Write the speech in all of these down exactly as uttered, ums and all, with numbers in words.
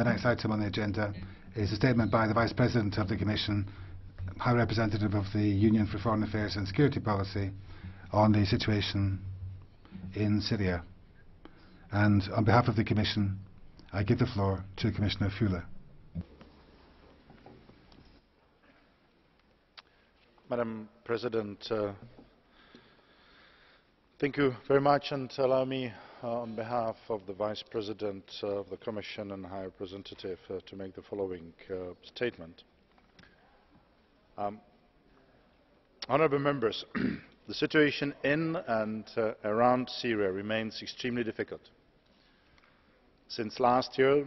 the next item on the agenda is a statement by the Vice President of the Commission, High Representative of the Union for Foreign Affairs and Security Policy, on the situation in Syria. And on behalf of the Commission, I give the floor to Commissioner Füle. Madam President, uh, thank you very much, and allow me uh, on behalf of the Vice President uh, of the Commission and High Representative uh, to make the following uh, statement. Um, Honourable Members, the situation in and uh, around Syria remains extremely difficult. Since last year,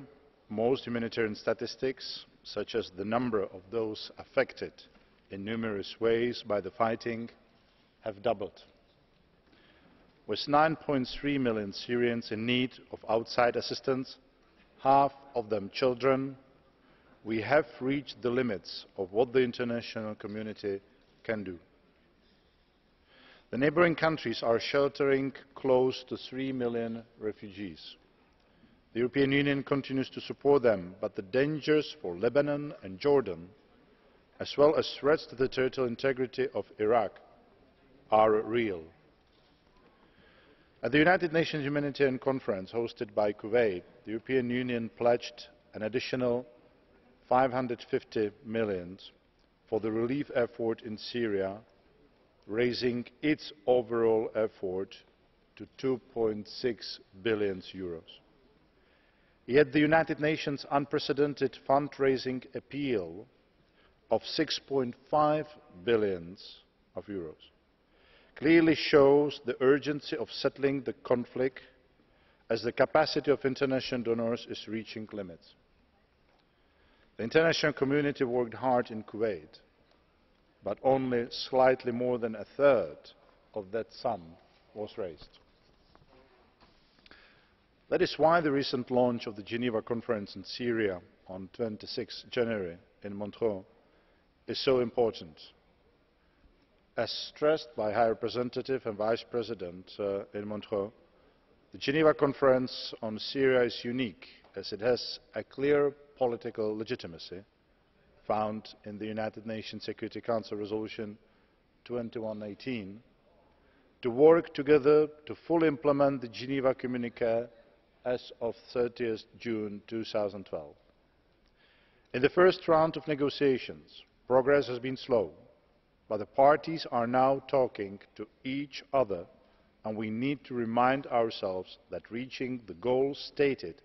most humanitarian statistics, such as the number of those affected in numerous ways by the fighting, have doubled. With nine point three million Syrians in need of outside assistance, half of them children, we have reached the limits of what the international community can do. The neighbouring countries are sheltering close to three million refugees. The European Union continues to support them, but the dangers for Lebanon and Jordan, as well as threats to the territorial integrity of Iraq, are real. At the United Nations Humanitarian Conference hosted by Kuwait, the European Union pledged an additional five hundred fifty million dollars for the relief effort in Syria, raising its overall effort to two point six billion euros. Yet the United Nations' unprecedented fundraising appeal of six point five billion euros clearly shows the urgency of settling the conflict, as the capacity of international donors is reaching limits. The international community worked hard in Kuwait, but only slightly more than a third of that sum was raised. That is why the recent launch of the Geneva Conference in Syria on the twenty-sixth of January in Montreux is so important. As stressed by High Representative and Vice President uh, in Montreux, the Geneva Conference on Syria is unique, as it has a clear political legitimacy found in the United Nations Security Council Resolution twenty-one eighteen to work together to fully implement the Geneva Communiqué as of the thirtieth of June two thousand twelve. In the first round of negotiations, progress has been slow, but the parties are now talking to each other, and we need to remind ourselves that reaching the goals stated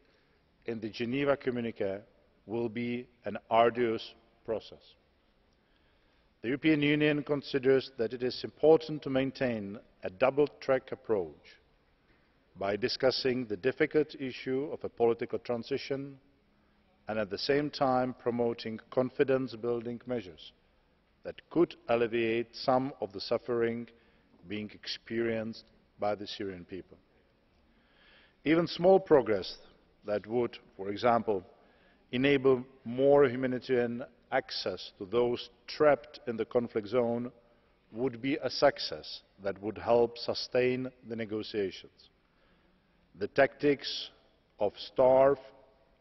in the Geneva Communiqué will be an arduous process. The European Union considers that it is important to maintain a double-track approach by discussing the difficult issue of a political transition and at the same time promoting confidence-building measures that could alleviate some of the suffering being experienced by the Syrian people. Even small progress that would, for example, enable more humanitarian access to those trapped in the conflict zone would be a success that would help sustain the negotiations. The tactics of starve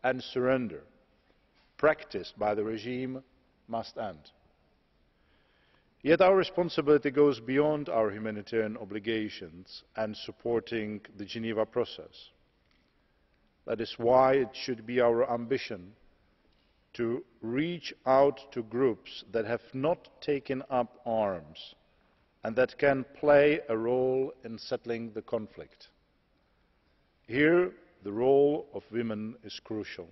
and surrender practiced by the regime must end. Yet our responsibility goes beyond our humanitarian obligations and supporting the Geneva process. That is why it should be our ambition to reach out to groups that have not taken up arms and that can play a role in settling the conflict. Here, the role of women is crucial.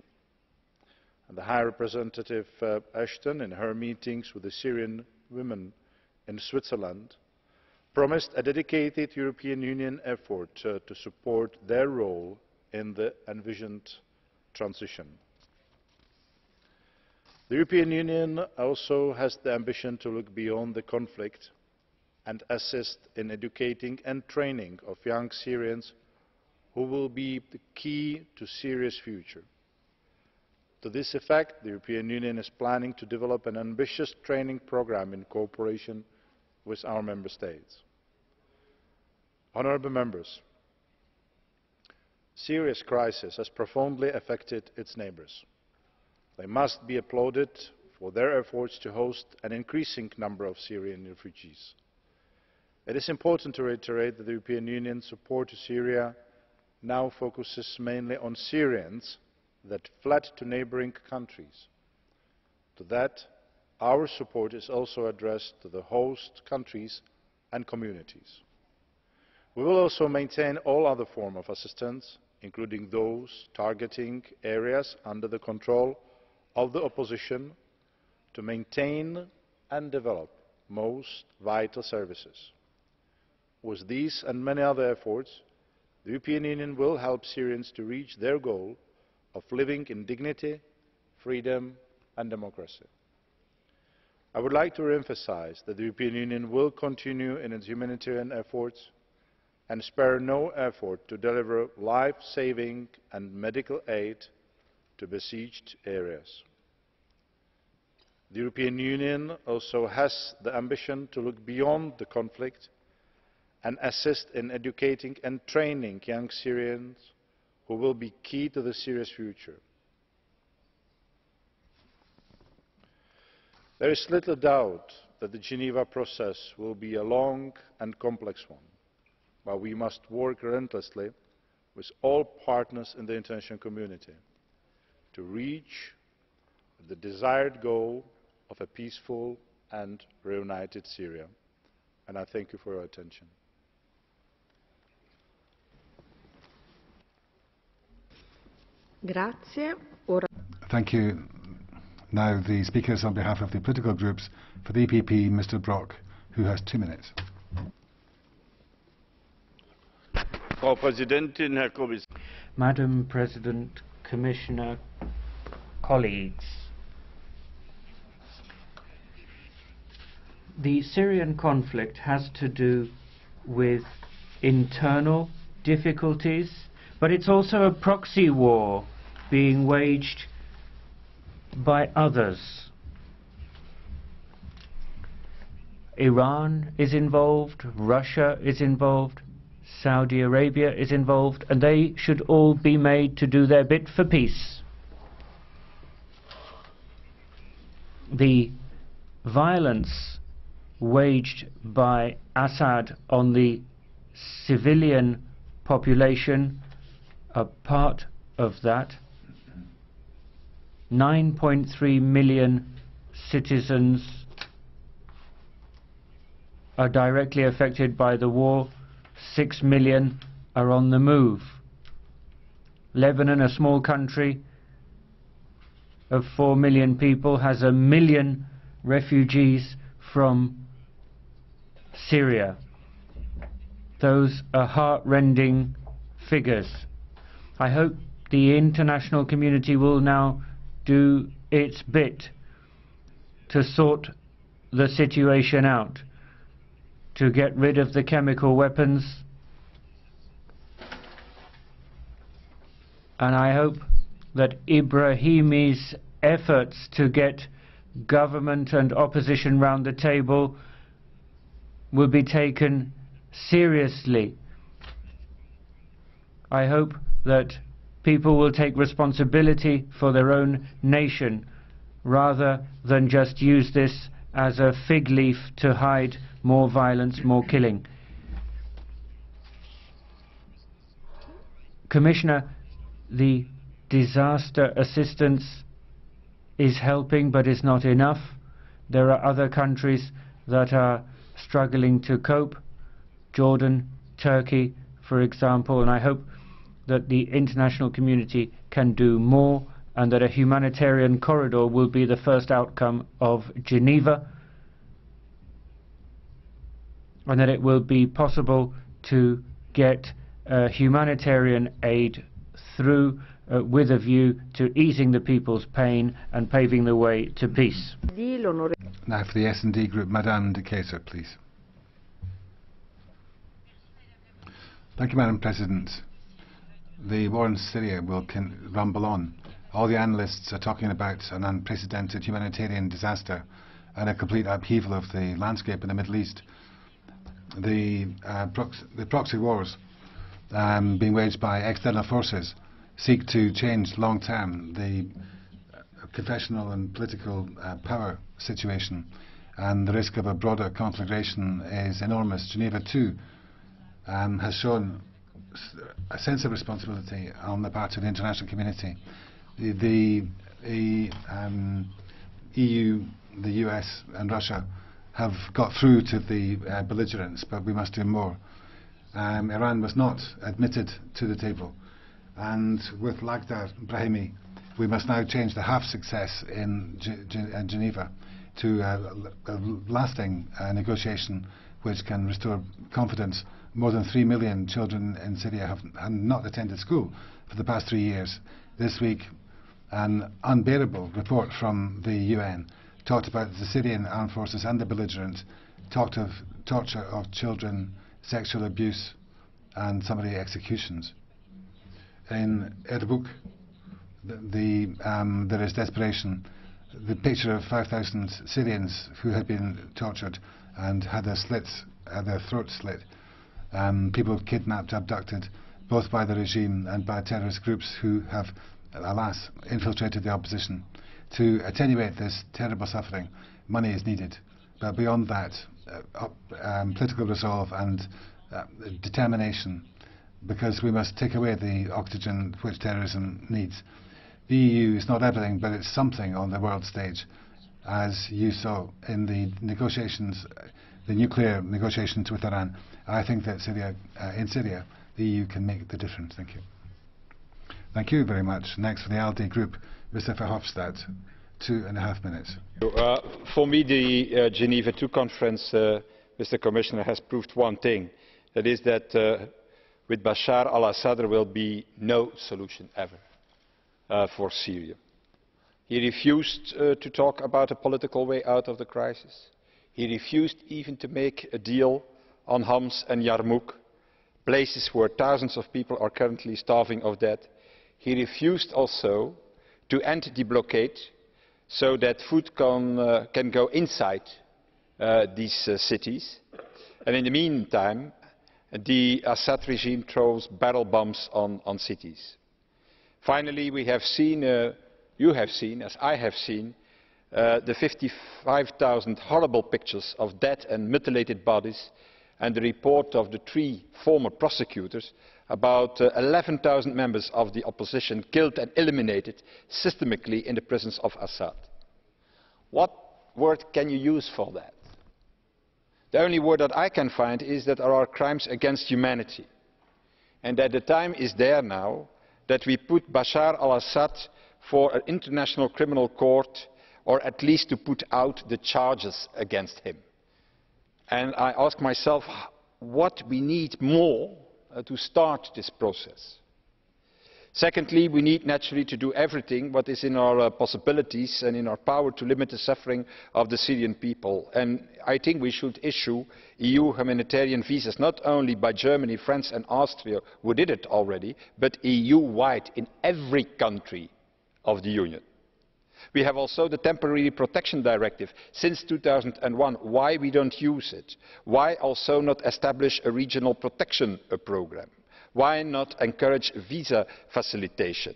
And the High Representative uh, Ashton, in her meetings with the Syrian women in Switzerland, promised a dedicated European Union effort uh, to support their role in the envisioned transition. The European Union also has the ambition to look beyond the conflict and assist in educating and training of young Syrians who will be the key to Syria's future. To this effect, the European Union is planning to develop an ambitious training program in cooperation with our member states. Honourable Members, the Syria's crisis has profoundly affected its neighbours, They must be applauded for their efforts to host an increasing number of Syrian refugees. It is important to reiterate that the European Union's support to Syria now focuses mainly on Syrians that fled to neighbouring countries. To that, our support is also addressed to the host countries and communities. We will also maintain all other forms of assistance, including those targeting areas under the control of the opposition, to maintain and develop most vital services. With these and many other efforts, the European Union will help Syrians to reach their goal of living in dignity, freedom and democracy. I would like to re-emphasise that the European Union will continue in its humanitarian efforts and spare no effort to deliver life-saving and medical aid to besieged areas. The European Union also has the ambition to look beyond the conflict and assist in educating and training young Syrians who will be key to the Syria's future. There is little doubt that the Geneva process will be a long and complex one, but we must work relentlessly with all partners in the international community to reach the desired goal of a peaceful and reunited Syria. And I thank you for your attention. Grazie. Thank you. Now the speakers on behalf of the political groups. For the E P P, Mister Brok, who has two minutes. Frau Präsidentin, Herr Kommissar. Madam President, Commissioner, colleagues. The Syrian conflict has to do with internal difficulties, but it's also a proxy war being waged by others. Iran is involved, Russia is involved, Saudi Arabia is involved, and they should all be made to do their bit for peace. The violence waged by Assad on the civilian population are part of that. nine point three million citizens are directly affected by the war. six million are on the move. Lebanon, a small country of four million people, has a million refugees from Syria. Those are heart-rending figures. I hope the international community will now do its bit to sort the situation out, to get rid of the chemical weapons, and I hope that Brahimi's efforts to get government and opposition round the table will be taken seriously. I hope that people will take responsibility for their own nation rather than just use this as a fig leaf to hide more violence, more killing. Commissioner, the disaster assistance is helping but is not enough. There are other countries that are struggling to cope. Jordan, Turkey, for example, and I hope that the international community can do more and that a humanitarian corridor will be the first outcome of Geneva, and that it will be possible to get uh, humanitarian aid through uh, with a view to easing the people's pain and paving the way to peace. Now for the S and D group, Madame De Keyser, please. Thank you, Madam President. The war in Syria will can rumble on. All the analysts are talking about an unprecedented humanitarian disaster and a complete upheaval of the landscape in the Middle East. The, uh, prox the proxy wars um, being waged by external forces seek to change long-term the confessional and political uh, power situation, and the risk of a broader conflagration is enormous. Geneva two um, has shown a sense of responsibility on the part of the international community. The, the, the um, E U, the U S and Russia have got through to the uh, belligerents, but we must do more. Um, Iran was not admitted to the table, and with Lagdar Brahimi we must now change the half success in G G uh, Geneva to a, a lasting uh, negotiation which can restore confidence. More than three million children in Syria have, have not attended school for the past three years. This week, an unbearable report from the U N talked about the Syrian armed forces and the belligerents, talked of torture of children, sexual abuse, and summary executions. In Yarmouk, the, the, um, there is desperation. The picture of five thousand Syrians who had been tortured and had their slits, uh, their throats slit, um, people kidnapped, abducted, both by the regime and by terrorist groups who have, alas, infiltrated the opposition. To attenuate this terrible suffering, money is needed. But beyond that, uh, um, political resolve and uh, determination, because we must take away the oxygen which terrorism needs. The E U is not everything, but it's something on the world stage, as you saw in the negotiations, the nuclear negotiations with Iran. I think that Syria, uh, in Syria, the E U can make the difference. Thank you. Thank you very much. Next for the ALDE group, Mister Verhofstadt, two and a half minutes. Uh, for me, the uh, Geneva two conference, uh, Mister Commissioner, has proved one thing. That is that uh, with Bashar al-Assad there will be no solution ever uh, for Syria. He refused uh, to talk about a political way out of the crisis. He refused even to make a deal on Homs and Yarmouk, places where thousands of people are currently starving of death. He refused also to end the blockade so that food can, uh, can go inside uh, these uh, cities. And in the meantime, the Assad regime throws barrel bombs on, on cities. Finally, we have seen, uh, you have seen, as I have seen, uh, the fifty-five thousand horrible pictures of dead and mutilated bodies and the report of the three former prosecutors about uh, eleven thousand members of the opposition killed and eliminated systematically in the prisons of Assad. What word can you use for that? The only word that I can find is that there are crimes against humanity, and that the time is there now that we put Bashar al-Assad for an international criminal court, or at least to put out the charges against him. And I ask myself what we need more uh, to start this process. Secondly, we need naturally to do everything what is in our uh, possibilities and in our power to limit the suffering of the Syrian people. And I think we should issue E U humanitarian visas not only by Germany, France and Austria, who did it already, but E U-wide in every country of the Union. We have also the Temporary Protection Directive since two thousand one. Why we don't use it? Why also not establish a regional protection program? Why not encourage visa facilitation?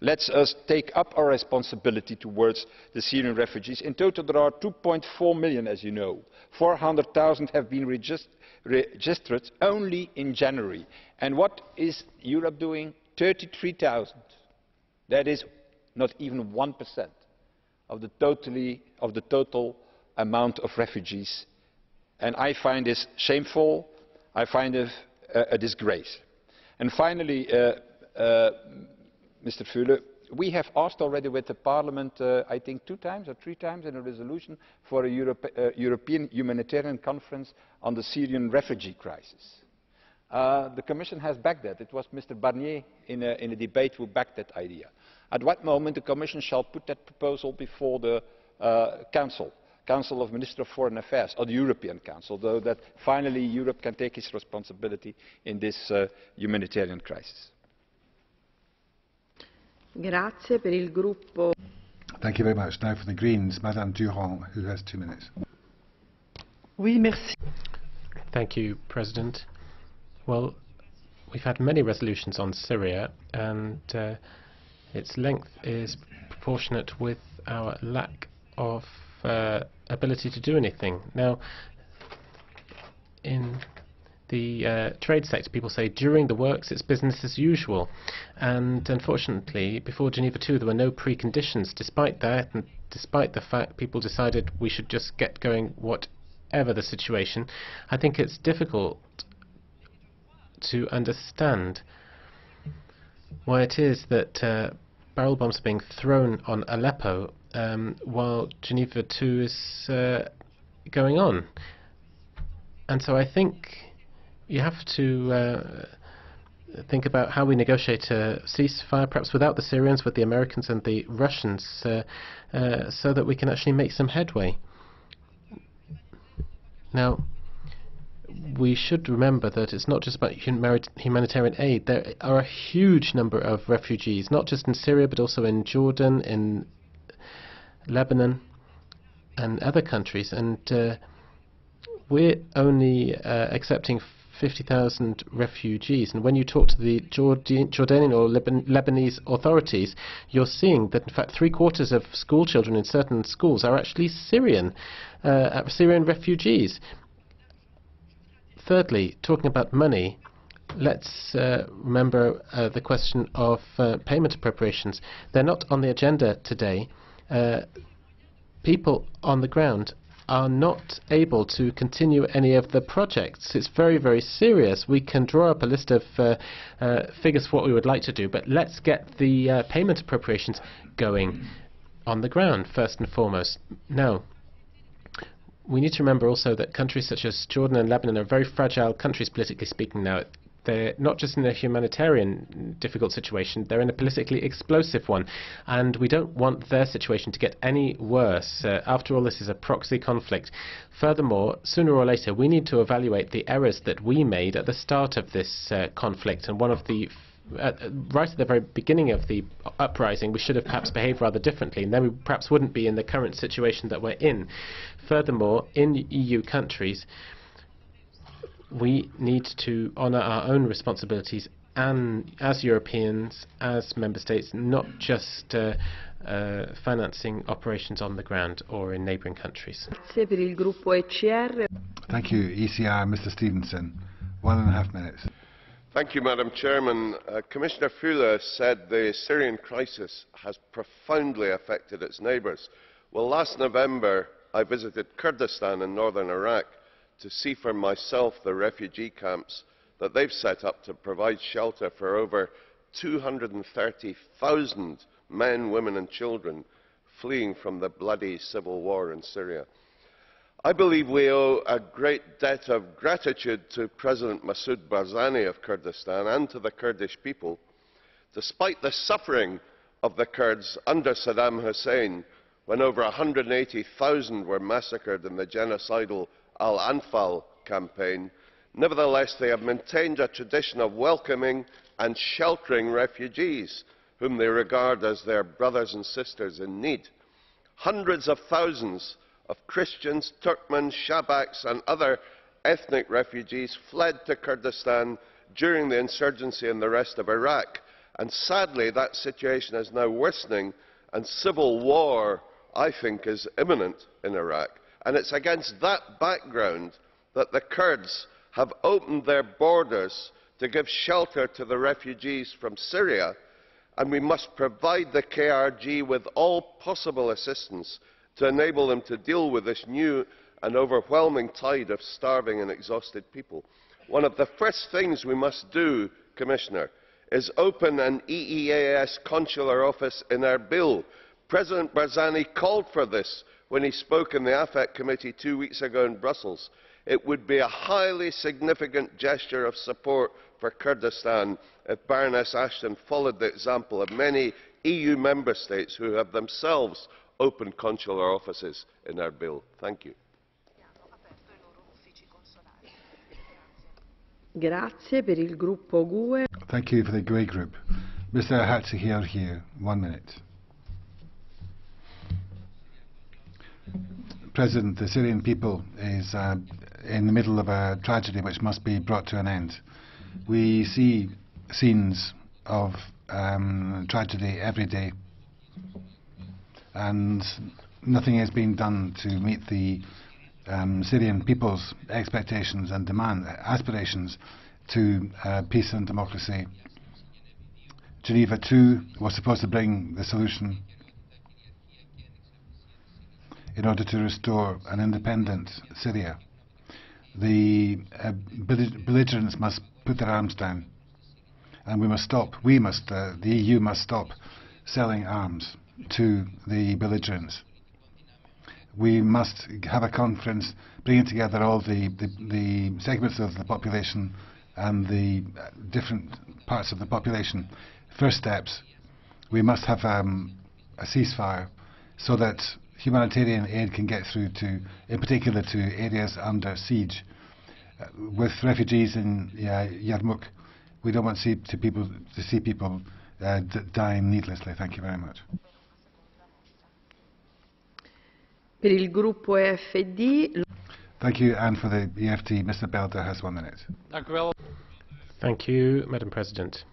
Let us take up our responsibility towards the Syrian refugees. In total there are two point four million, as you know. four hundred thousand have been regist- registered only in January. And what is Europe doing? thirty-three thousand. That is not even one percent of the, totally, of the total amount of refugees. And I find this shameful. I find it a, a disgrace. And finally, uh, uh, Mister Füle, we have asked already with the Parliament, uh, I think two times or three times in a resolution for a Europe, uh, European humanitarian conference on the Syrian refugee crisis. Uh, the Commission has backed that. It was Mister Barnier in a, in a debate who backed that idea. At what moment the Commission shall put that proposal before the uh, Council, Council of Ministers of Foreign Affairs, or the European Council, though that finally Europe can take its responsibility in this uh, humanitarian crisis? Grazie per il gruppo. Thank you very much. Now for the Greens, Madame Durant, who has two minutes. Oui, merci. Thank you, President. Well, we've had many resolutions on Syria, and uh, its length is fortunate with our lack of uh, ability to do anything. Now, in the uh, trade sector, people say during the works it's business as usual, and unfortunately before Geneva two there were no preconditions. Despite that, and despite the fact people decided we should just get going whatever the situation, I think it's difficult to understand why it is that uh, barrel bombs are being thrown on Aleppo um, while Geneva two is uh, going on. And so I think you have to uh, think about how we negotiate a ceasefire, perhaps without the Syrians, with the Americans and the Russians, uh, uh, so that we can actually make some headway. Now, we should remember that it's not just about humanitarian aid. There are a huge number of refugees, not just in Syria, but also in Jordan, in Lebanon, and other countries. And uh, we're only uh, accepting fifty thousand refugees, and when you talk to the Jordan, Jordanian or Liban, Lebanese authorities, you're seeing that in fact three quarters of school children in certain schools are actually Syrian, uh, Syrian refugees. Thirdly, talking about money, let's uh, remember uh, the question of uh, payment appropriations. They're not on the agenda today. Uh, people on the ground are not able to continue any of the projects. It's very, very serious. We can draw up a list of uh, uh, figures for what we would like to do, but let's get the uh, payment appropriations going on the ground, first and foremost. Now, we need to remember also that countries such as Jordan and Lebanon are very fragile countries, politically speaking now. They're not just in a humanitarian difficult situation, they're in a politically explosive one. And we don't want their situation to get any worse. Uh, after all, this is a proxy conflict. Furthermore, sooner or later, we need to evaluate the errors that we made at the start of this uh, conflict. And one of the Uh, right at the very beginning of the uprising, we should have perhaps behaved rather differently, and then we perhaps wouldn't be in the current situation that we're in. Furthermore, in E U countries, we need to honour our own responsibilities, and as Europeans, as member states, not just uh, uh, financing operations on the ground or in neighbouring countries. Thank you, E C R. Mister Stevenson, one and a half minutes. Thank you, Madam Chairman. Uh, Commissioner Füle said the Syrian crisis has profoundly affected its neighbours. Well, last November I visited Kurdistan in northern Iraq to see for myself the refugee camps that they've set up to provide shelter for over two hundred thirty thousand men, women and children fleeing from the bloody civil war in Syria. I believe we owe a great debt of gratitude to President Masoud Barzani of Kurdistan and to the Kurdish people. Despite the suffering of the Kurds under Saddam Hussein, when over one hundred eighty thousand were massacred in the genocidal Al Anfal campaign, nevertheless they have maintained a tradition of welcoming and sheltering refugees, whom they regard as their brothers and sisters in need. Hundreds of thousands of Christians, Turkmen, Shabaks and other ethnic refugees fled to Kurdistan during the insurgency in the rest of Iraq. And sadly, that situation is now worsening, and civil war, I think, is imminent in Iraq. And it's against that background that the Kurds have opened their borders to give shelter to the refugees from Syria, and we must provide the K R G with all possible assistance to enable them to deal with this new and overwhelming tide of starving and exhausted people. One of the first things we must do, Commissioner, is open an E E A S consular office in Erbil. President Barzani called for this when he spoke in the AFET committee two weeks ago in Brussels. It would be a highly significant gesture of support for Kurdistan if Baroness Ashton followed the example of many E U member states who have themselves open consular offices in Erbil. Thank you. Thank you for the G U E group. Mister Hadjigeorgiou, one minute. President, the Syrian people is uh, in the middle of a tragedy which must be brought to an end. We see scenes of um, tragedy every day. and nothing has been done to meet the um, Syrian people's expectations and demand, aspirations to uh, peace and democracy. Geneva two was supposed to bring the solution in order to restore an independent Syria. The uh, belligerents must put their arms down, and we must stop, we must, uh, the E U must stop selling arms to the belligerents. We must have a conference bringing together all the, the, the segments of the population and the different parts of the population. First steps, we must have um, a ceasefire so that humanitarian aid can get through to, in particular, to areas under siege. Uh, with refugees in uh, Yarmouk, we don't want see, to, people, to see people uh, d dying needlessly. Thank you very much. Thank you, and for the E F T, Mister Belder has one minute. Thank you, Madam President.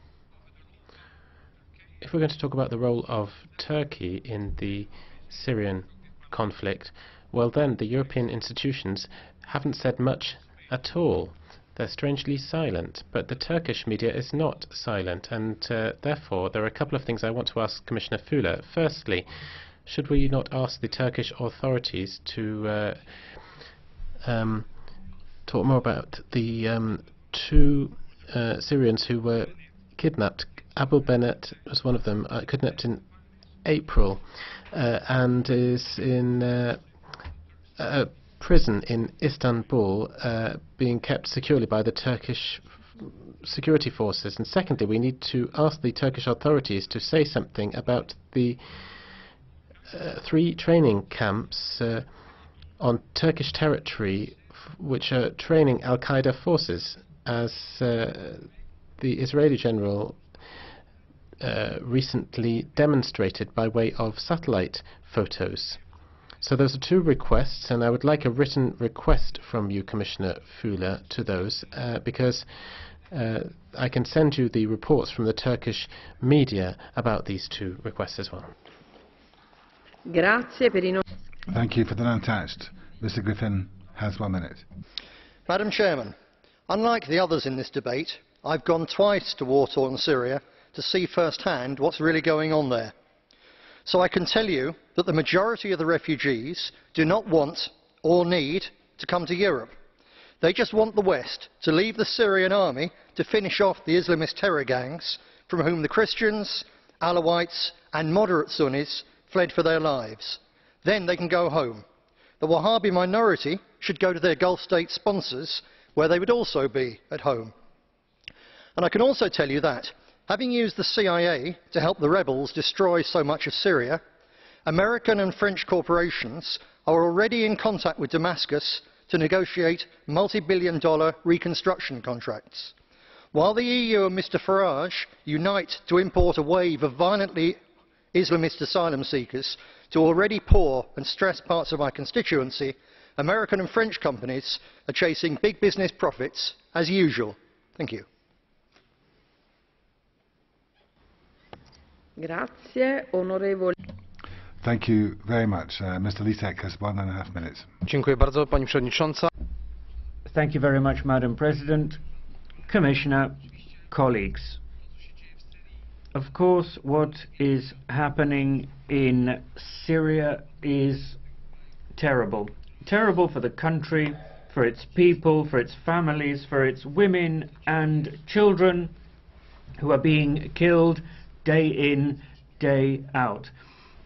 If we're going to talk about the role of Turkey in the Syrian conflict, well then, the European institutions haven't said much at all. They're strangely silent, but the Turkish media is not silent, and uh, therefore there are a couple of things I want to ask Commissioner Füle. Firstly, should we not ask the Turkish authorities to uh, um, talk more about the um, two uh, Syrians who were kidnapped? Abu Bennett was one of them, uh, kidnapped in April, uh, and is in uh, a prison in Istanbul, uh, being kept securely by the Turkish security forces. And secondly, we need to ask the Turkish authorities to say something about the uh, three training camps uh, on Turkish territory f which are training Al-Qaeda forces, as uh, the Israeli general Uh, recently demonstrated by way of satellite photos. So those are two requests, and I would like a written request from you, Commissioner Füle, to those, uh, because uh, I can send you the reports from the Turkish media about these two requests as well. Thank you. For the non-attached, Mister Griffin has one minute. Madam Chairman, unlike the others in this debate, I've gone twice to war-torn Syria to see firsthand what's really going on there. So I can tell you that the majority of the refugees do not want or need to come to Europe. They just want the West to leave the Syrian army to finish off the Islamist terror gangs from whom the Christians, Alawites and moderate Sunnis fled for their lives. Then they can go home. The Wahhabi minority should go to their Gulf state sponsors, where they would also be at home. And I can also tell you that, having used the C I A to help the rebels destroy so much of Syria, American and French corporations are already in contact with Damascus to negotiate multi-billion dollar reconstruction contracts. While the E U and Mister Farage unite to import a wave of violently Islamist asylum seekers to already poor and stressed parts of my constituency, American and French companies are chasing big business profits as usual. Thank you. Grazie, onorevole. Thank you very much. Uh, Mister Lisek has one and a half minutes. Dziękuję bardzo, pani przewodnicząca. Thank you very much, Madam President, Commissioner, colleagues. Of course, what is happening in Syria is terrible. Terrible for the country, for its people, for its families, for its women and children who are being killed day in, day out.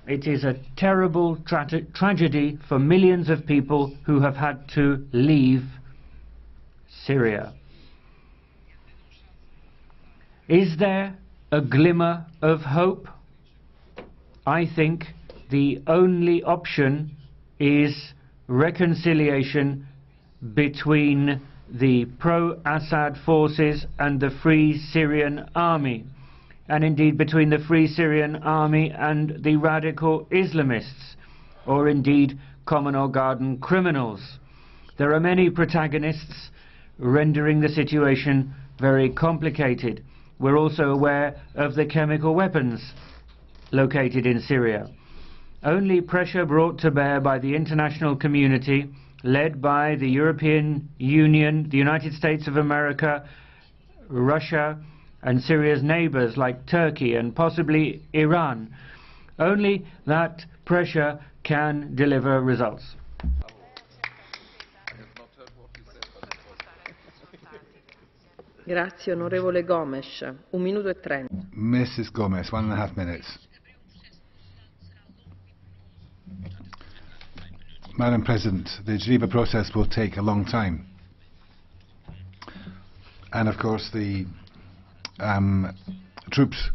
It is a terrible tra tragedy for millions of people who have had to leave Syria. Is there a glimmer of hope? I think the only option is reconciliation between the pro-Assad forces and the Free Syrian Army, and indeed between the Free Syrian Army and the radical Islamists, or indeed common or garden criminals. There are many protagonists, rendering the situation very complicated. We're also aware of the chemical weapons located in Syria. Only pressure brought to bear by the international community, led by the European Union, the United States of America, Russia, and Syria's neighbors like Turkey and possibly Iran. Only that pressure can deliver results. Grazie, Onorevole Gomes. Un minuto e trenta. Missus Gomes, one and a half minutes. Madam President, the Geneva process will take a long time. And of course the um, troops,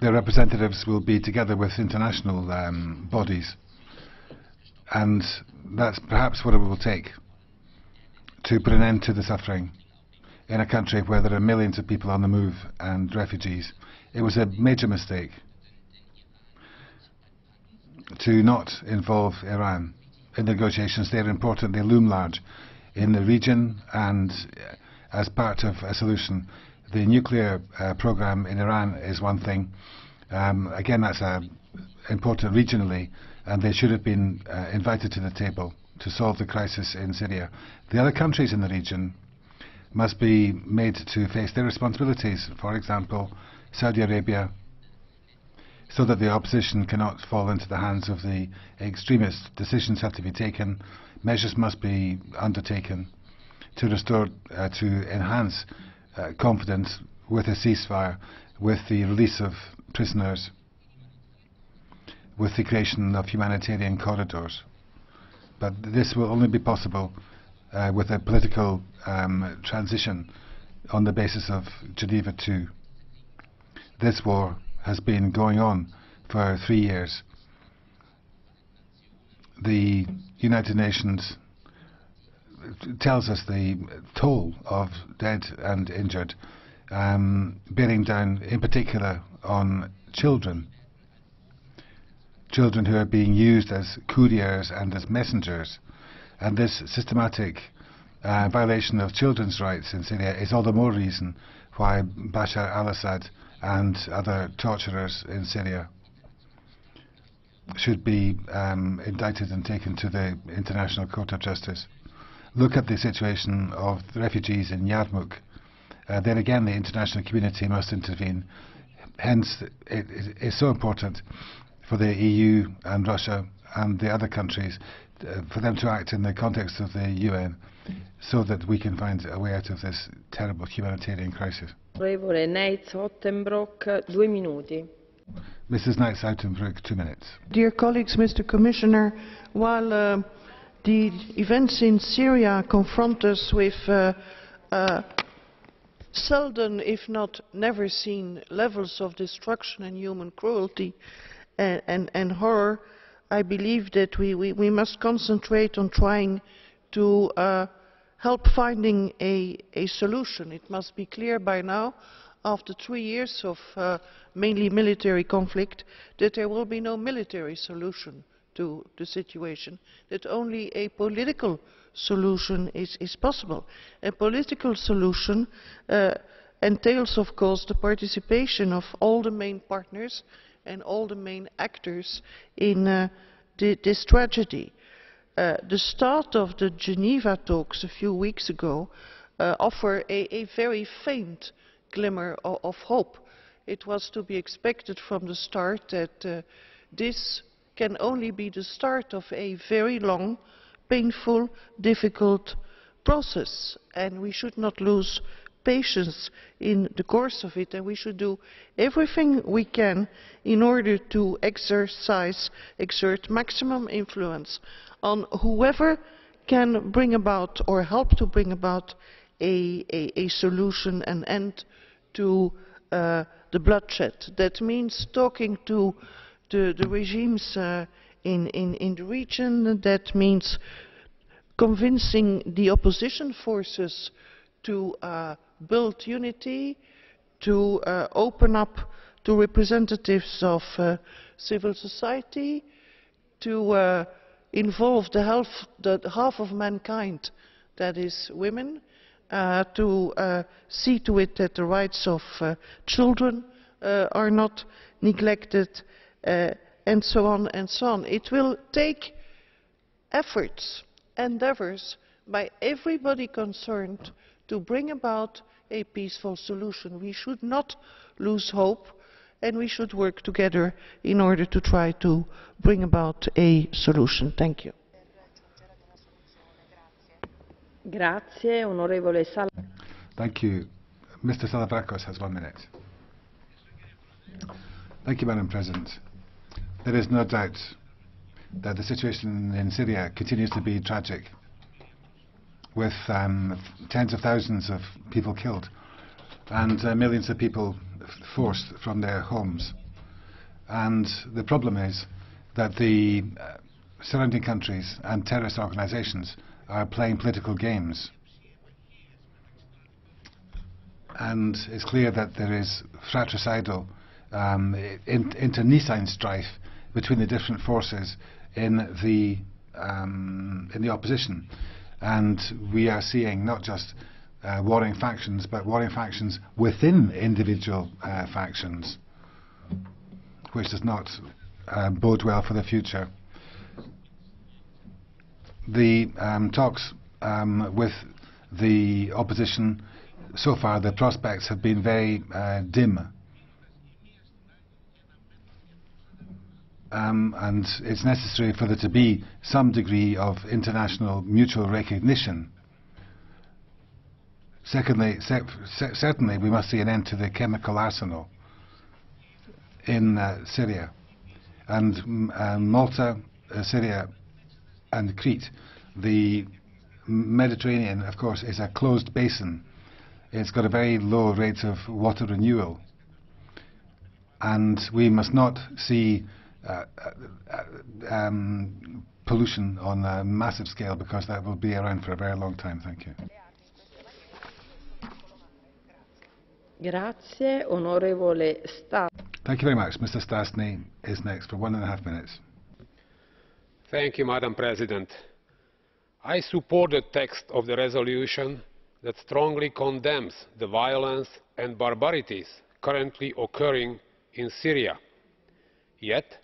their representatives will be together with international um, bodies. And that's perhaps what it will take to put an end to the suffering in a country where there are millions of people on the move and refugees. It was a major mistake to not involve Iran in negotiations. They are important, they loom large in the region and as part of a solution. The nuclear uh, program in Iran is one thing. Um, again, that's uh, important regionally, and they should have been uh, invited to the table to solve the crisis in Syria. The other countries in the region must be made to face their responsibilities, for example, Saudi Arabia, so that the opposition cannot fall into the hands of the extremists. Decisions have to be taken, measures must be undertaken to restore, uh, to enhance uh, confidence with a ceasefire, with the release of prisoners, with the creation of humanitarian corridors. But this will only be possible Uh, with a political um, transition on the basis of Geneva two. This war has been going on for three years. The United Nations tells us the toll of dead and injured, um, bearing down in particular on children. Children who are being used as couriers and as messengers. And this systematic uh, violation of children's rights in Syria is all the more reason why Bashar al-Assad and other torturers in Syria should be um, indicted and taken to the International Court of Justice. Look at the situation of the refugees in Yarmouk. Uh, there again, the international community must intervene. Hence, it is so important for the E U and Russia and the other countries for them to act in the context of the U N so that we can find a way out of this terrible humanitarian crisis. Missus Knights-Ottenbrook, two minutes. Dear colleagues, Mister Commissioner, while uh, the events in Syria confront us with uh, uh, seldom, if not never seen, levels of destruction and human cruelty and, and, and horror, I believe that we, we, we must concentrate on trying to uh, help finding a, a solution. It must be clear by now, after three years of uh, mainly military conflict, that there will be no military solution to the situation, that only a political solution is, is possible. A political solution uh, entails, of course, the participation of all the main partners and all the main actors in uh, the, this tragedy. Uh, the start of the Geneva talks a few weeks ago uh, offered a, a very faint glimmer of, of hope. It was to be expected from the start that uh, this can only be the start of a very long, painful, difficult process, and we should not lose patience in the course of it, and we should do everything we can in order to exercise, exert maximum influence on whoever can bring about or help to bring about a, a, a solution, an end to uh, the bloodshed. That means talking to the, the regimes uh, in, in, in the region, that means convincing the opposition forces to uh, build unity, to uh, open up to representatives of uh, civil society, to uh, involve the half, the half of mankind, that is women, uh, to uh, see to it that the rights of uh, children uh, are not neglected, uh, and so on and so on. It will take efforts, endeavors by everybody concerned to bring about a peaceful solution. We should not lose hope, and we should work together in order to try to bring about a solution. Thank you. Grazie, onorevole Sal. Thank you. Mister Salavrakos has one minute. Thank you, Madam President. There is no doubt that the situation in Syria continues to be tragic, with um, tens of thousands of people killed and uh, millions of people forced from their homes. And the problem is that the uh, surrounding countries and terrorist organizations are playing political games. And it's clear that there is fratricidal um, internecine strife between the different forces in the, um, in the opposition. And we are seeing not just uh, warring factions, but warring factions within individual uh, factions, which does not uh, bode well for the future. The um, talks um, with the opposition, so far the prospects have been very uh, dim. Um, and it's necessary for there to be some degree of international mutual recognition. Secondly, se se certainly we must see an end to the chemical arsenal in uh, Syria. And uh, Malta, uh, Syria and Crete, the Mediterranean, of course, is a closed basin. It's got a very low rate of water renewal. And we must not see Uh, uh, um, pollution on a massive scale, because that will be around for a very long time. Thank you. Grazie, onorevole Stas. Thank you very much. Mister Stasny is next for one and a half minutes. Thank you, Madam President. I support the text of the resolution that strongly condemns the violence and barbarities currently occurring in Syria. Yet,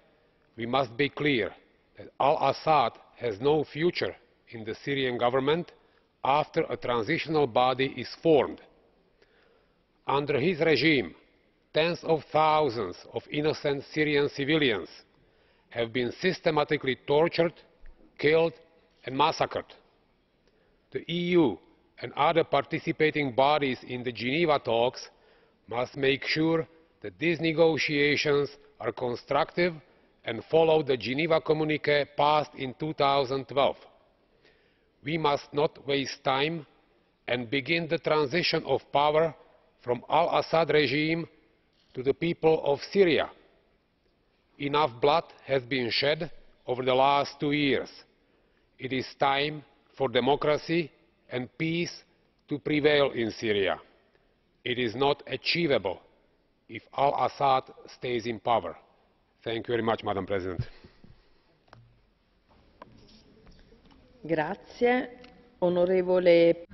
we must be clear that al-Assad has no future in the Syrian government after a transitional body is formed. Under his regime, tens of thousands of innocent Syrian civilians have been systematically tortured, killed and massacred. The E U and other participating bodies in the Geneva talks must make sure that these negotiations are constructive and follow the Geneva Communiqué passed in two thousand twelve. We must not waste time and begin the transition of power from al-Assad regime to the people of Syria. Enough blood has been shed over the last two years. It is time for democracy and peace to prevail in Syria. It is not achievable if al-Assad stays in power. Thank you very much, Madam President. Grazie, onorevole.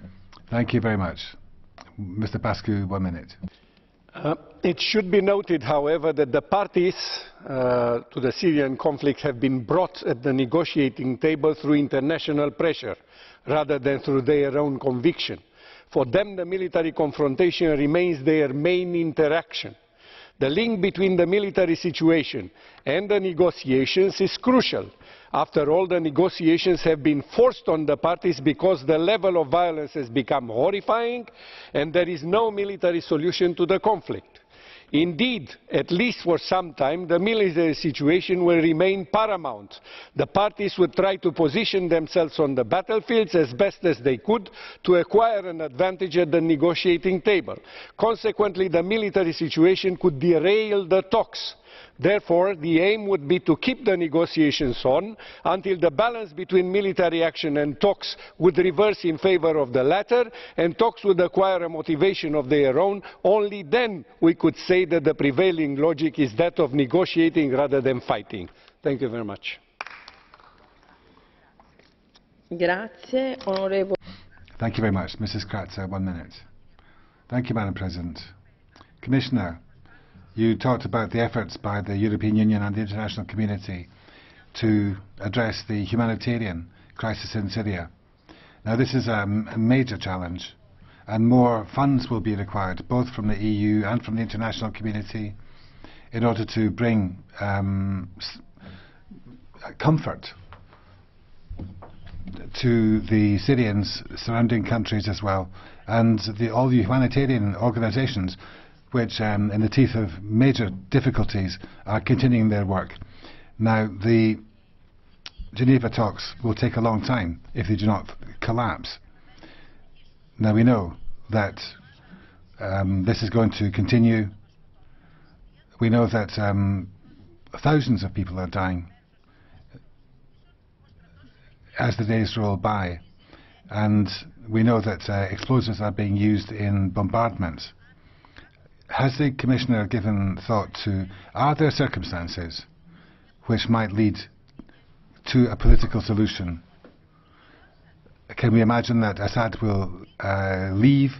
Thank you very much. Mister Pascu, one minute. Uh, it should be noted, however, that the parties uh, to the Syrian conflict have been brought at the negotiating table through international pressure rather than through their own conviction. For them, the military confrontation remains their main interaction. The link between the military situation and the negotiations is crucial. After all, the negotiations have been forced on the parties because the level of violence has become horrifying and there is no military solution to the conflict. Indeed, at least for some time, the military situation will remain paramount. The parties would try to position themselves on the battlefields as best as they could to acquire an advantage at the negotiating table. Consequently, the military situation could derail the talks. Therefore, the aim would be to keep the negotiations on until the balance between military action and talks would reverse in favor of the latter and talks would acquire a motivation of their own. Only then we could say that the prevailing logic is that of negotiating rather than fighting. Thank you very much. Grazie, onorevole. Thank you very much. Missus Kratzer, one minute. Thank you, Madam President. Commissioner, You talked about the efforts by the European Union and the international community to address the humanitarian crisis in Syria. Now this is a, a major challenge, and more funds will be required, both from the E U and from the international community, in order to bring um, comfort to the Syrians, surrounding countries as well, and the, all the humanitarian organisations which, um, in the teeth of major difficulties, are continuing their work. Now, the Geneva talks will take a long time if they do not collapse. Now, we know that um, this is going to continue. We know that um, thousands of people are dying as the days roll by, and we know that uh, explosives are being used in bombardments. Has the Commissioner given thought to, are there circumstances which might lead to a political solution? Can we imagine that Assad will uh, leave,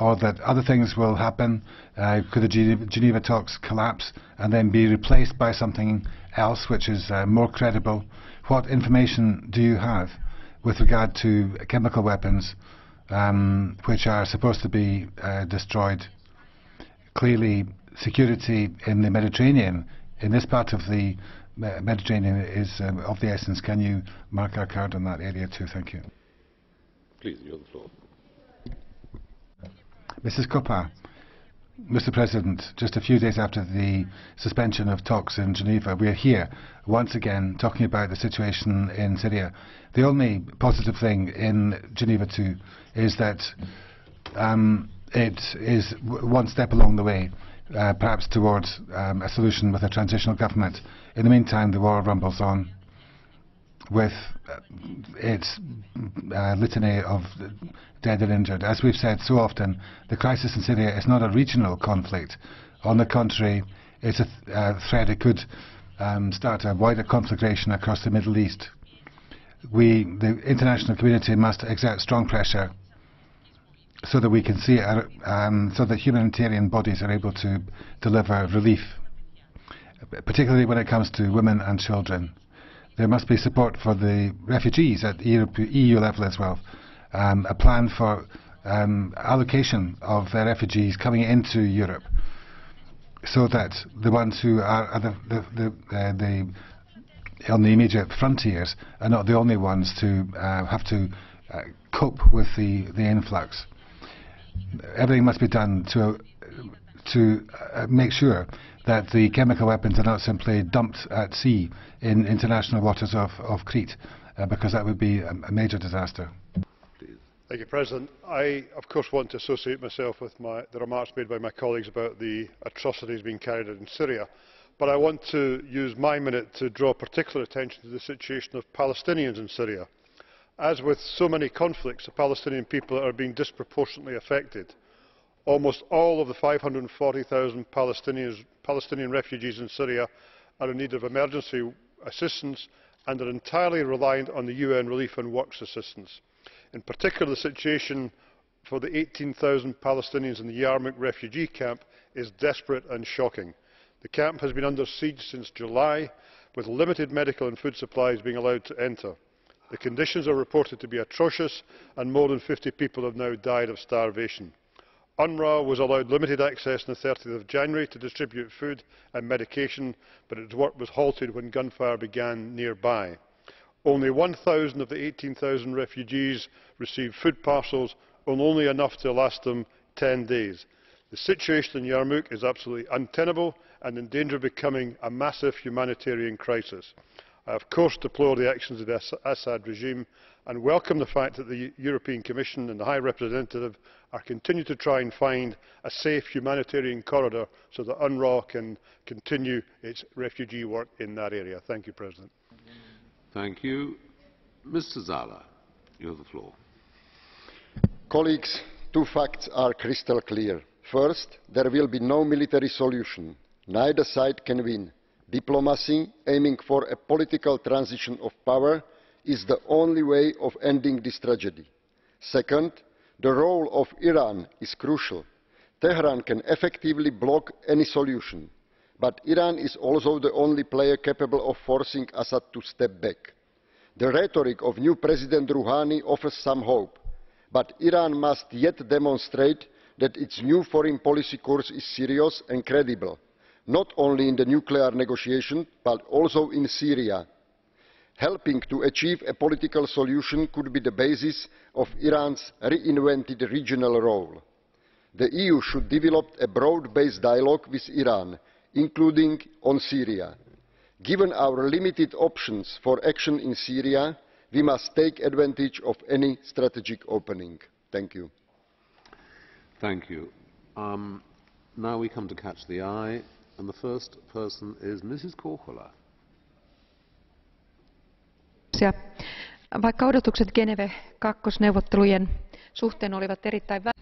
or that other things will happen? Uh, could the Geneva, Geneva talks collapse and then be replaced by something else which is uh, more credible? What information do you have with regard to chemical weapons um, which are supposed to be uh, destroyed? Clearly, security in the Mediterranean, in this part of the Mediterranean, is um, of the essence. Can you mark our card on that area too? Thank you. Please, you have the floor. Missus Coppa, Mister President, just a few days after the suspension of talks in Geneva, we are here once again talking about the situation in Syria. The only positive thing in Geneva two is that um, it is one step along the way, uh, perhaps towards um, a solution with a transitional government. In the meantime, the war rumbles on with uh, its uh, litany of dead and injured. As we've said so often, the crisis in Syria is not a regional conflict. On the contrary, it's a th uh, threat that could um, start a wider conflagration across the Middle East. We, the international community, must exert strong pressure so that we can see, our, um, so that humanitarian bodies are able to deliver relief, particularly when it comes to women and children. There must be support for the refugees at E U level as well. Um, a plan for um, allocation of uh, refugees coming into Europe, so that the ones who are, are the, the, the, uh, the, on the immediate frontiers are not the only ones to uh, have to uh, cope with the, the influx. Everything must be done to, to uh, make sure that the chemical weapons are not simply dumped at sea in international waters of, of Crete, uh, because that would be a, a major disaster. Thank you, President. I, of course, want to associate myself with my, the remarks made by my colleagues about the atrocities being carried out in Syria. But I want to use my minute to draw particular attention to the situation of Palestinians in Syria. As with so many conflicts, the Palestinian people are being disproportionately affected. Almost all of the five hundred forty thousand Palestinian refugees in Syria are in need of emergency assistance and are entirely reliant on the U N relief and works assistance. In particular, the situation for the eighteen thousand Palestinians in the Yarmouk refugee camp is desperate and shocking. The camp has been under siege since July, with limited medical and food supplies being allowed to enter. The conditions are reported to be atrocious, and more than fifty people have now died of starvation. UNRWA was allowed limited access on the thirtieth of January to distribute food and medication, but its work was halted when gunfire began nearby. Only one thousand of the eighteen thousand refugees received food parcels, and only enough to last them ten days. The situation in Yarmouk is absolutely untenable and in danger of becoming a massive humanitarian crisis. I, of course, deplore the actions of the Assad regime and welcome the fact that the European Commission and the High Representative are continuing to try and find a safe humanitarian corridor so that UNRWA can continue its refugee work in that area. Thank you, President. Thank you. Mister Zala, you have the floor. Colleagues, two facts are crystal clear. First, there will be no military solution. Neither side can win. Diplomacy, aiming for a political transition of power, is the only way of ending this tragedy. Second, the role of Iran is crucial. Tehran can effectively block any solution, but Iran is also the only player capable of forcing Assad to step back. The rhetoric of new President Rouhani offers some hope, but Iran must yet demonstrate that its new foreign policy course is serious and credible, not only in the nuclear negotiation, but also in Syria. Helping to achieve a political solution could be the basis of Iran's reinvented regional role. The E U should develop a broad-based dialogue with Iran, including on Syria. Given our limited options for action in Syria, we must take advantage of any strategic opening. Thank you. Thank you. Um, now we come to Catch the Eye, and the first person is Missus Korhola. Vaikka odotukset Geneve two neuvottelujen suhteen olivat erittäin vähäiset.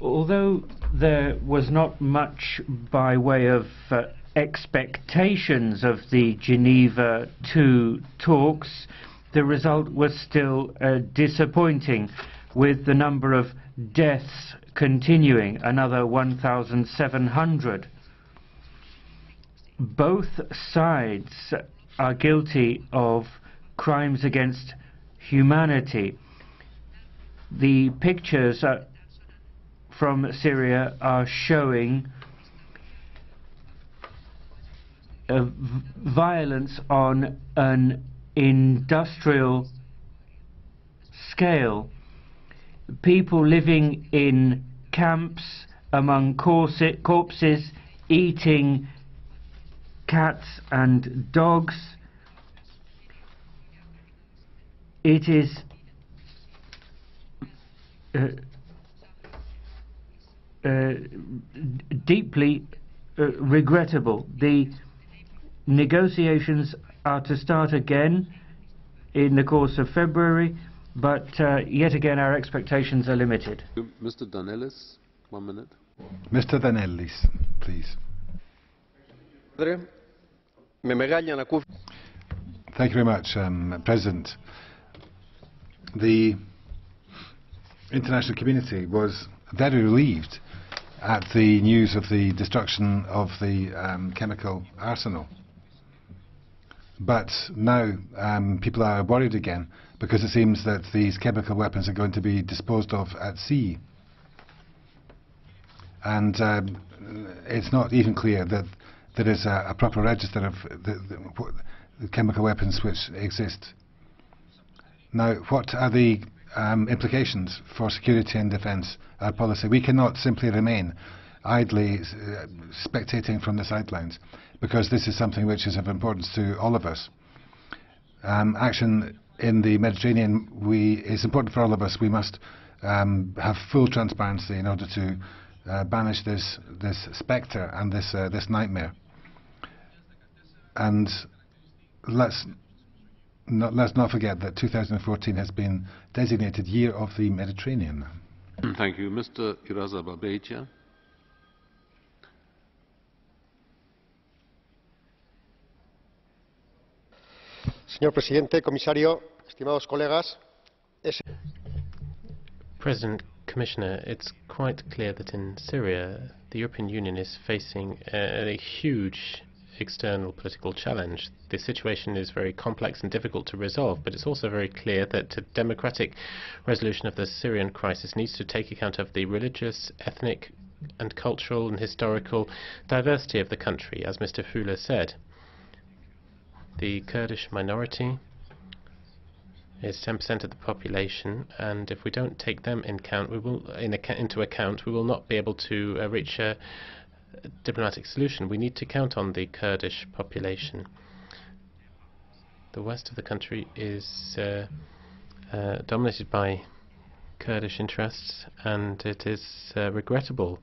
Although there was not much by way of uh, expectations of the Geneva two talks, the result was still uh, disappointing, with the number of deaths continuing, another one thousand seven hundred. Both sides are guilty of crimes against humanity. The pictures are from Syria are showing uh, violence on an industrial scale. People living in camps among corpses, eating cats and dogs. It is uh, Uh, deeply uh, regrettable. The negotiations are to start again in the course of February, but uh, yet again our expectations are limited. Mister Danellis, one minute. Mister Danellis, please. Thank you very much, um, President. The international community was very relieved at the news of the destruction of the um, chemical arsenal. But now um, people are worried again because it seems that these chemical weapons are going to be disposed of at sea. And um, it's not even clear that there is a, a proper register of the, the, the chemical weapons which exist. Now, what are the Um, implications for security and defence uh, policy? We cannot simply remain idly uh, spectating from the sidelines, because this is something which is of importance to all of us. Um, action in the Mediterranean we, is important for all of us. We must um, have full transparency in order to uh, banish this, this spectre and this, uh, this nightmare. And let's No, let's not forget that two thousand fourteen has been designated Year of the Mediterranean. Thank you. Mister Iraza Babejia. Señor Presidente, Comisario, estimados colegas. President, Commissioner, it's quite clear that in Syria the European Union is facing a, a huge external political challenge. The situation is very complex and difficult to resolve, but it's also very clear that a democratic resolution of the Syrian crisis needs to take account of the religious, ethnic and cultural and historical diversity of the country. As Mister Füle said, the Kurdish minority is ten percent of the population, and if we don't take them in count, we will, in ac into account, we will not be able to uh, reach a diplomatic solution. We need to count on the Kurdish population. The west of the country is uh, uh, dominated by Kurdish interests, and it is uh, regrettable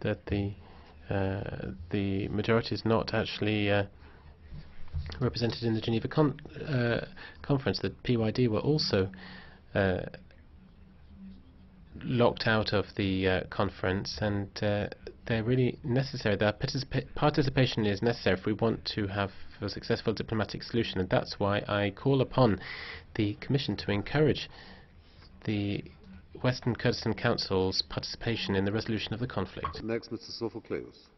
that the uh, the majority is not actually uh, represented in the Geneva con uh, conference. The P Y D were also uh, locked out of the uh, conference, and uh, they're really necessary. Their participa participation is necessary if we want to have a successful diplomatic solution, and that's why I call upon the Commission to encourage the Western Kurdistan Council's participation in the resolution of the conflict. Next, Mister Sophocleous.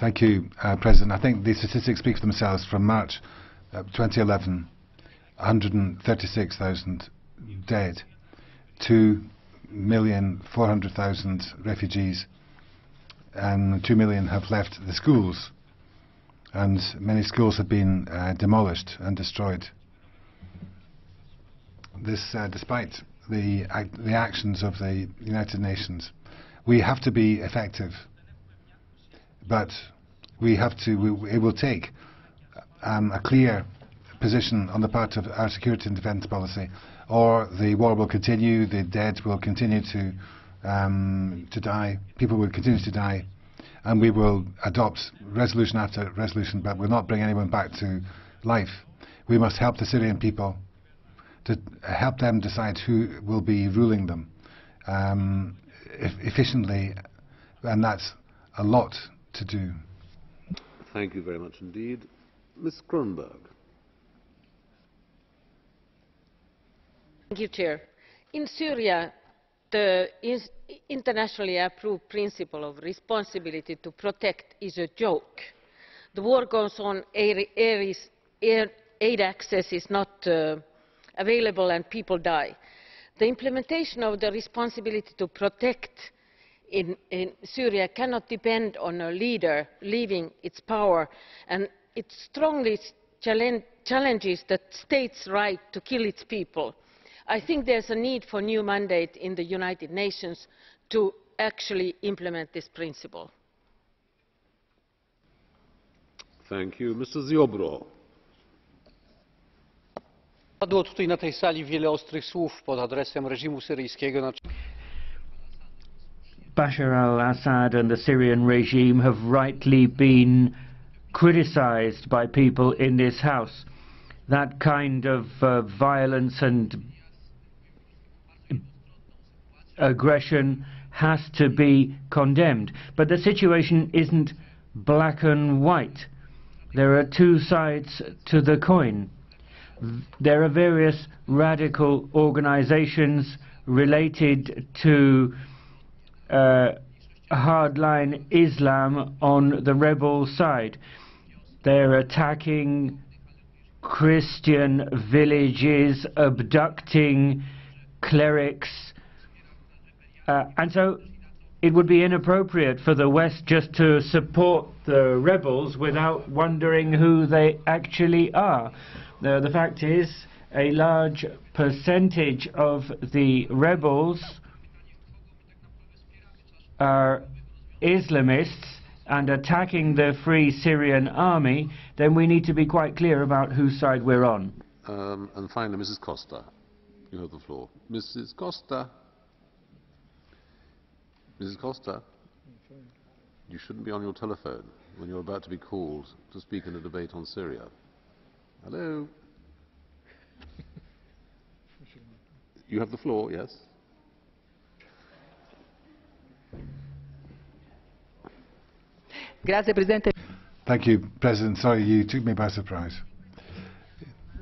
Thank you, uh, President. I think the statistics speak for themselves. From March uh, twenty eleven, one hundred thirty-six thousand dead, two million four hundred thousand refugees, and two million have left the schools, and many schools have been uh, demolished and destroyed. This, uh, despite the, uh, the actions of the United Nations. We have to be effective, but we have to, we, it will take um, a clear position on the part of our security and defence policy, or the war will continue, the dead will continue to, um, to die, people will continue to die, and we will adopt resolution after resolution, but we'll not bring anyone back to life. We must help the Syrian people, to help them decide who will be ruling them. Um, efficiently, and that's a lot to do. Thank you very much indeed. Miz Kronberg. Thank you, Chair. In Syria, the internationally approved principle of responsibility to protect is a joke. The war goes on, air, air, is, air aid access is not uh, available, and people die. The implementation of the responsibility to protect in, in Syria cannot depend on a leader leaving its power, and it strongly challenge, challenges the state's right to kill its people. I think there is a need for a new mandate in the United Nations to actually implement this principle. Thank you. Mister Ziobro. Padło tutaj na tej sali wiele ostrych słów pod adresem reżimu syryjskiego. Bashar al-Assad and the Syrian regime have rightly been criticized by people in this house. That kind of uh, violence and aggression has to be condemned. But the situation isn't black and white. There are two sides to the coin. There are various radical organizations related to uh, hardline Islam on the rebel side. They're attacking Christian villages, abducting clerics. Uh, and so it would be inappropriate for the West just to support the rebels without wondering who they actually are. Uh, the fact is, a large percentage of the rebels are Islamists and attacking the Free Syrian Army, then we need to be quite clear about whose side we're on. Um, and finally, Missus Costa. You have the floor. Missus Costa. Missus Costa. You shouldn't be on your telephone when you're about to be called to speak in a debate on Syria. Hello. You have the floor, yes? Thank you, President. Sorry, you took me by surprise.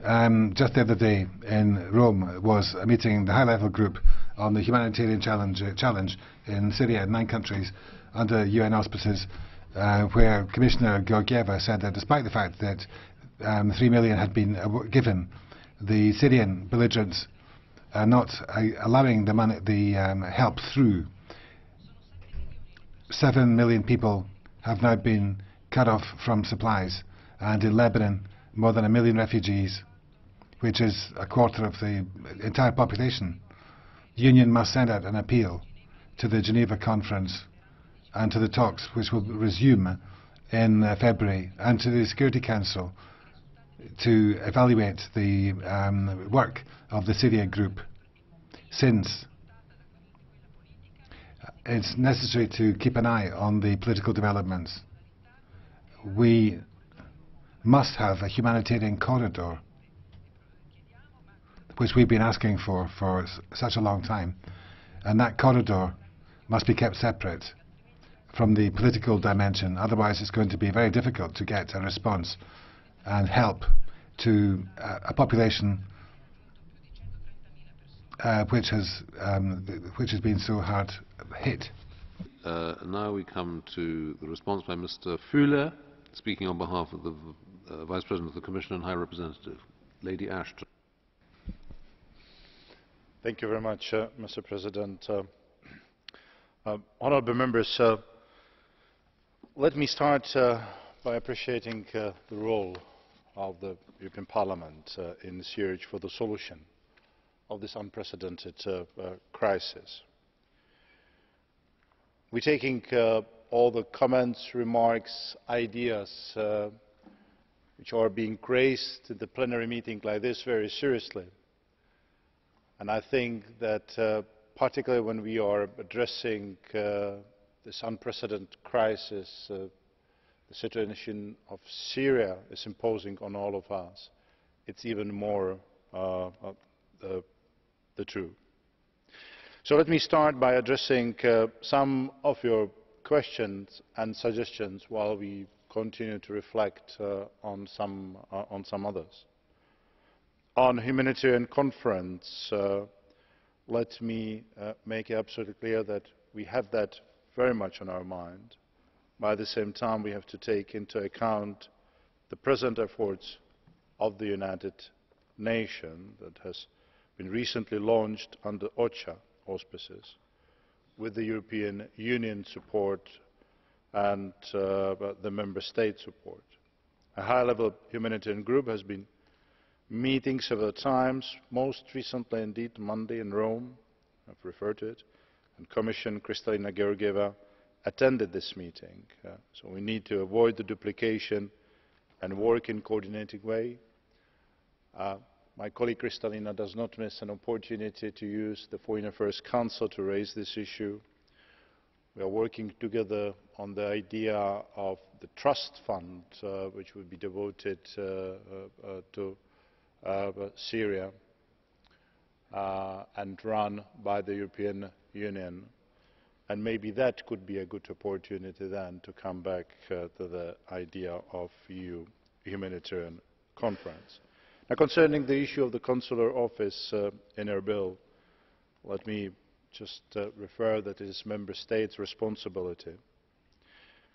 Um, just the other day in Rome was a meeting, the high-level group on the humanitarian challenge, uh, challenge in Syria, nine countries under U N auspices, uh, where Commissioner Georgieva said that despite the fact that Um, three million had been uh, given, the Syrian belligerents are not uh, allowing the, money, the um, help through. Seven million people have now been cut off from supplies, and in Lebanon more than a million refugees, which is a quarter of the entire population. The Union must send out an appeal to the Geneva Conference and to the talks which will resume in uh, February, and to the Security Council to evaluate the um, work of the Syria group, since it's necessary to keep an eye on the political developments. We must have a humanitarian corridor, which we've been asking for for such a long time, and that corridor must be kept separate from the political dimension, otherwise it's going to be very difficult to get a response and help to uh, a population uh, which has um, which has been so hard hit. Uh, now we come to the response by Mister Füle, speaking on behalf of the uh, Vice President of the Commission and High Representative, Lady Ashton. Thank you very much, uh, Mister President. Uh, uh, Honourable members, uh, let me start uh, by appreciating uh, the role of the European Parliament uh, in the search for the solution of this unprecedented uh, uh, crisis. We're taking uh, all the comments, remarks, ideas uh, which are being raised at the plenary meeting like this very seriously. And I think that uh, particularly when we are addressing uh, this unprecedented crisis uh, the situation of Syria is imposing on all of us, it's even more uh, uh, the, the truth. So let me start by addressing uh, some of your questions and suggestions while we continue to reflect uh, on, some, uh, on some others. On humanitarian conference, uh, let me uh, make it absolutely clear that we have that very much on our mind. But at the same time, we have to take into account the present efforts of the United Nations that has been recently launched under OCHA auspices with the European Union support and uh, the member state support. A high-level humanitarian group has been meeting several times, most recently indeed Monday in Rome, I've referred to it, and Commissioner Kristalina Georgieva attended this meeting. Uh, so we need to avoid the duplication and work in a coordinated way. Uh, my colleague Kristalina does not miss an opportunity to use the Foreign Affairs Council to raise this issue. We are working together on the idea of the trust fund uh, which would be devoted uh, uh, uh, to Uh, Syria uh, and run by the European Union, and maybe that could be a good opportunity then to come back uh, to the idea of E U humanitarian conference. Now, concerning the issue of the consular office uh, in Erbil, let me just uh, refer that it is member states' responsibility.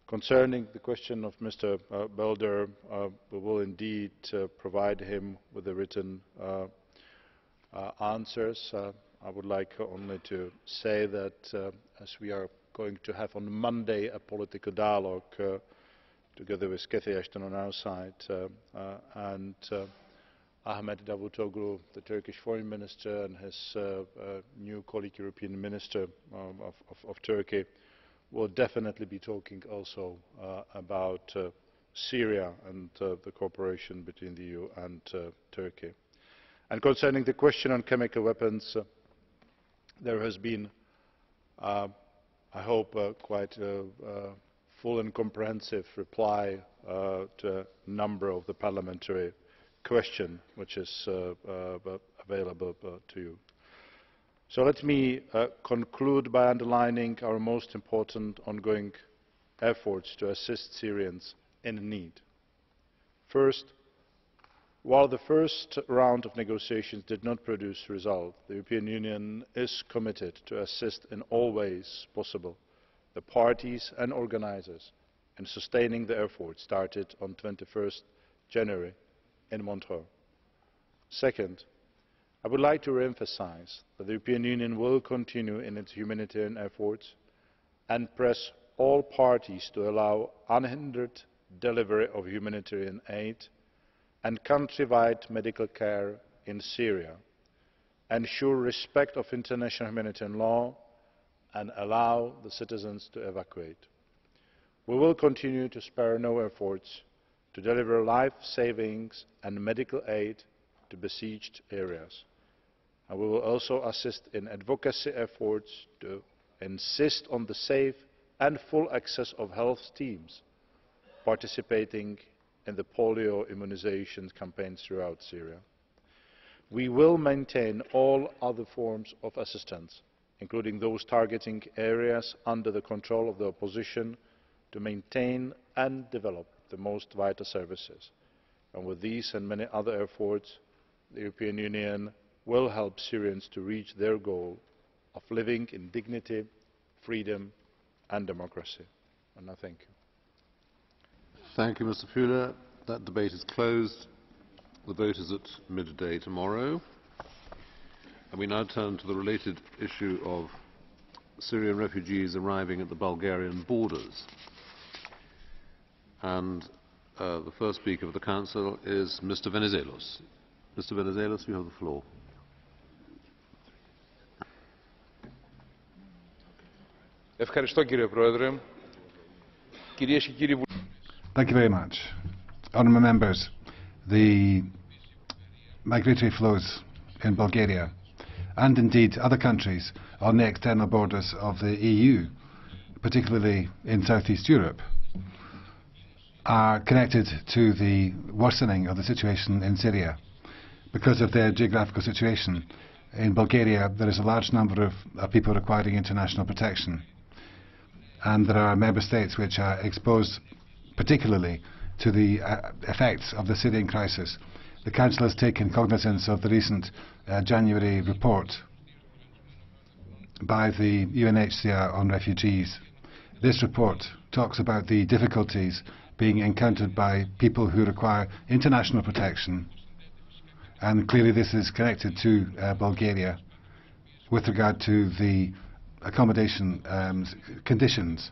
Concerning the question of Mister Uh, Belder, uh, we will indeed uh, provide him with the written uh, uh, answers. Uh, I would like only to say that uh, as we are going to have on Monday a political dialogue uh, together with Cathy Ashton on our side uh, uh, and uh, Ahmet Davutoglu, the Turkish Foreign Minister, and his uh, uh, new colleague European Minister um, of, of, of Turkey, we'll definitely be talking also uh, about uh, Syria and uh, the cooperation between the E U and uh, Turkey. And concerning the question on chemical weapons, uh, there has been, uh, I hope, uh, quite a uh, full and comprehensive reply uh, to a number of the parliamentary question which is uh, uh, available uh, to you. So let me uh, conclude by underlining our most important ongoing efforts to assist Syrians in need. First, while the first round of negotiations did not produce results, the European Union is committed to assist in all ways possible the parties and organisers in sustaining the effort started on the twenty-first of January in Montreux. Second, I would like to re-emphasise that the European Union will continue in its humanitarian efforts and press all parties to allow unhindered delivery of humanitarian aid and countrywide medical care in Syria, ensure respect of international humanitarian law and allow the citizens to evacuate. We will continue to spare no efforts to deliver life-saving and medical aid to besieged areas. And we will also assist in advocacy efforts to insist on the safe and full access of health teams participating in the polio immunization campaigns throughout Syria. We will maintain all other forms of assistance, including those targeting areas under the control of the opposition, to maintain and develop the most vital services. And with these and many other efforts, the European Union will help Syrians to reach their goal of living in dignity, freedom and democracy. And I thank you. Thank you, Mister Füle. That debate is closed. The vote is at midday tomorrow. And we now turn to the related issue of Syrian refugees arriving at the Bulgarian borders. And uh, the first speaker of the Council is Mister Venizelos. Mister Venizelos, you have the floor. Thank you very much. Honourable members, the migratory flows in Bulgaria and indeed other countries on the external borders of the E U, particularly in Southeast Europe, are connected to the worsening of the situation in Syria because of their geographical situation. In Bulgaria, there is a large number of uh, people requiring international protection, and there are member states which are exposed particularly to the uh, effects of the Syrian crisis. The Council has taken cognizance of the recent uh, January report by the U N H C R on refugees. This report talks about the difficulties being encountered by people who require international protection, and clearly this is connected to uh, Bulgaria with regard to the accommodation um, conditions.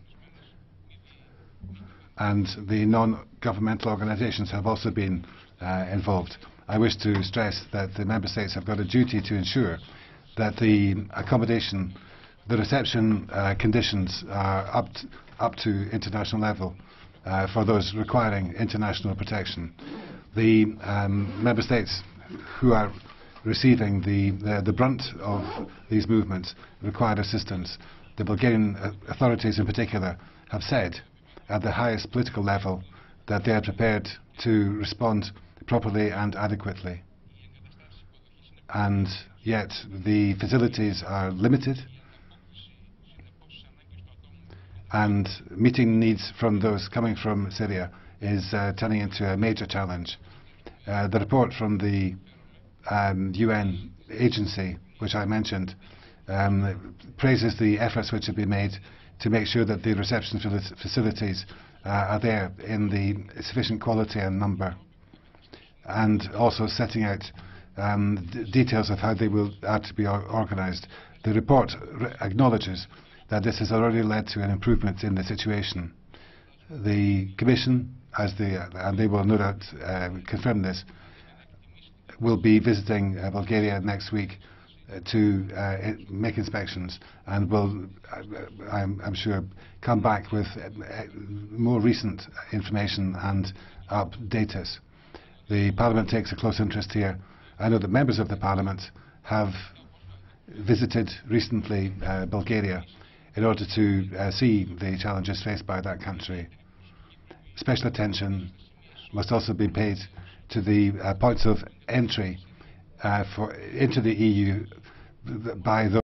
And the non-governmental organisations have also been uh, involved. I wish to stress that the Member States have got a duty to ensure that the accommodation, the reception uh, conditions are up, t up to international level uh, for those requiring international protection. The um, Member States who are receiving the, the, the brunt of these movements required assistance. The Bulgarian authorities in particular have said at the highest political level that they are prepared to respond properly and adequately. And yet the facilities are limited, and meeting needs from those coming from Syria is uh, turning into a major challenge. Uh, the report from the um, U N agency, which I mentioned, um, praises the efforts which have been made to make sure that the reception facilities uh, are there in the sufficient quality and number, and also setting out um, d details of how they will are to be or organised. The report re acknowledges that this has already led to an improvement in the situation. The Commission, as they, uh, and they will no doubt uh, confirm this, will be visiting uh, Bulgaria next week uh, to uh, make inspections, and will, uh, I'm, I'm sure, come back with uh, more recent information and update us. The Parliament takes a close interest here. I know that members of the Parliament have visited recently uh, Bulgaria in order to uh, see the challenges faced by that country. Special attention must also be paid to the uh, points of entry uh, for, into the E U by those